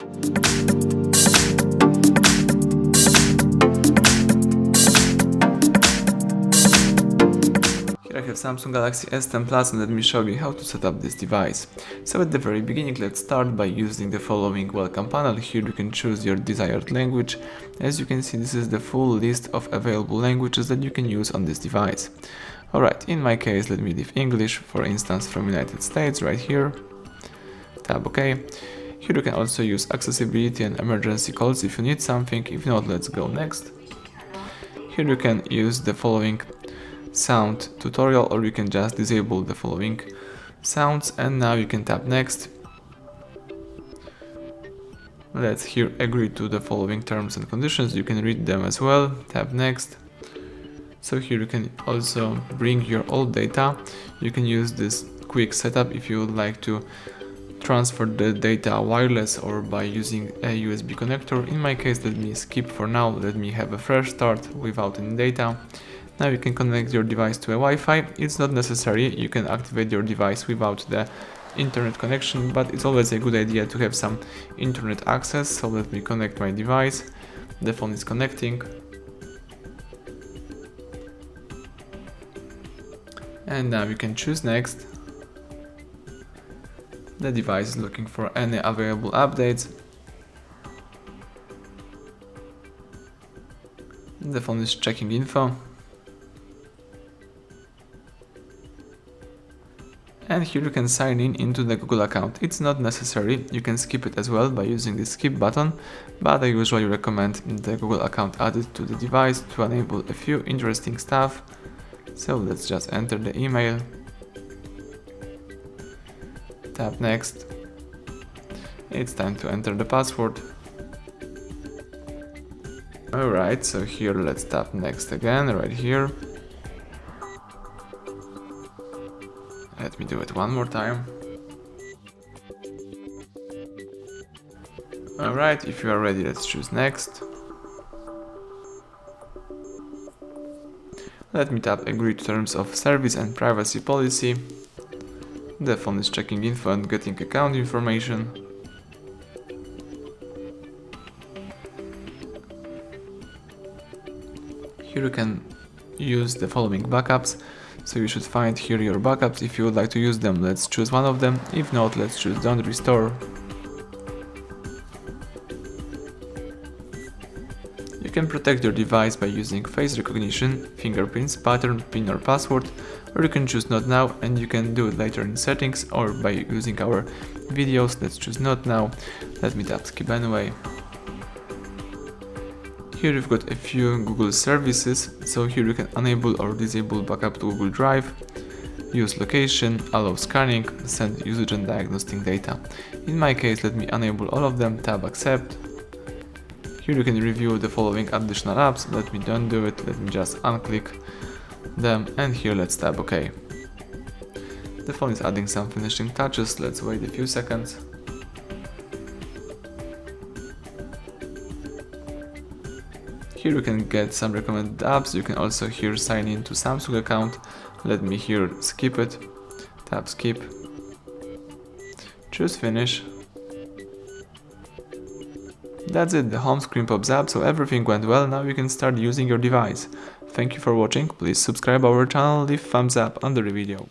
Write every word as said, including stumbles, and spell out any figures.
Here I have Samsung Galaxy S ten Plus and let me show you how to set up this device. So at the very beginning let's start by using the following welcome panel. Here you can choose your desired language. As you can see, this is the full list of available languages that you can use on this device. Alright, in my case let me leave English, for instance from United States, right here. Tab OK. Here you can also use accessibility and emergency calls if you need something. If not, let's go next. Here you can use the following sound tutorial, or you can just disable the following sounds, and now you can tap next. Let's here agree to the following terms and conditions. You can read them as well. Tap next. So here you can also bring your old data. You can use this quick setup if you would like to transfer the data wireless or by using a U S B connector. In my case, let me skip for now, let me have a fresh start without any data. Now you can connect your device to a Wi-Fi. It's not necessary, you can activate your device without the internet connection, but it's always a good idea to have some internet access. So let me connect my device, the phone is connecting. And now you can choose next. The device is looking for any available updates. The phone is checking info. And here you can sign in into the Google account. It's not necessary, you can skip it as well by using the skip button, but I usually recommend the Google account added to the device to enable a few interesting stuff. So let's just enter the email. Tap next. It's time to enter the password. Alright, so here let's tap next again, right here. Let me do it one more time. Alright, if you are ready, let's choose next. Let me tap agree to terms of service and privacy policy. The phone is checking info and getting account information. Here you can use the following backups. So you should find here your backups. If you would like to use them, let's choose one of them. If not, let's choose don't restore. You can protect your device by using face recognition, fingerprints, pattern, PIN or password, or you can choose not now, and you can do it later in settings or by using our videos. Let's choose not now. Let me tap skip anyway. Here you've got a few Google services, so here you can enable or disable backup to Google Drive, use location, allow scanning, send usage and diagnostic data. In my case, let me enable all of them, tab accept. Here you can review the following additional apps. Let me don't do it, let me just unclick them, and here let's tap OK. The phone is adding some finishing touches, let's wait a few seconds. Here you can get some recommended apps, you can also here sign in to Samsung account. Let me here skip it, tap skip, choose finish. That's it, the home screen pops up, so everything went well, now you can start using your device. Thank you for watching, please subscribe our channel, leave thumbs up under the video.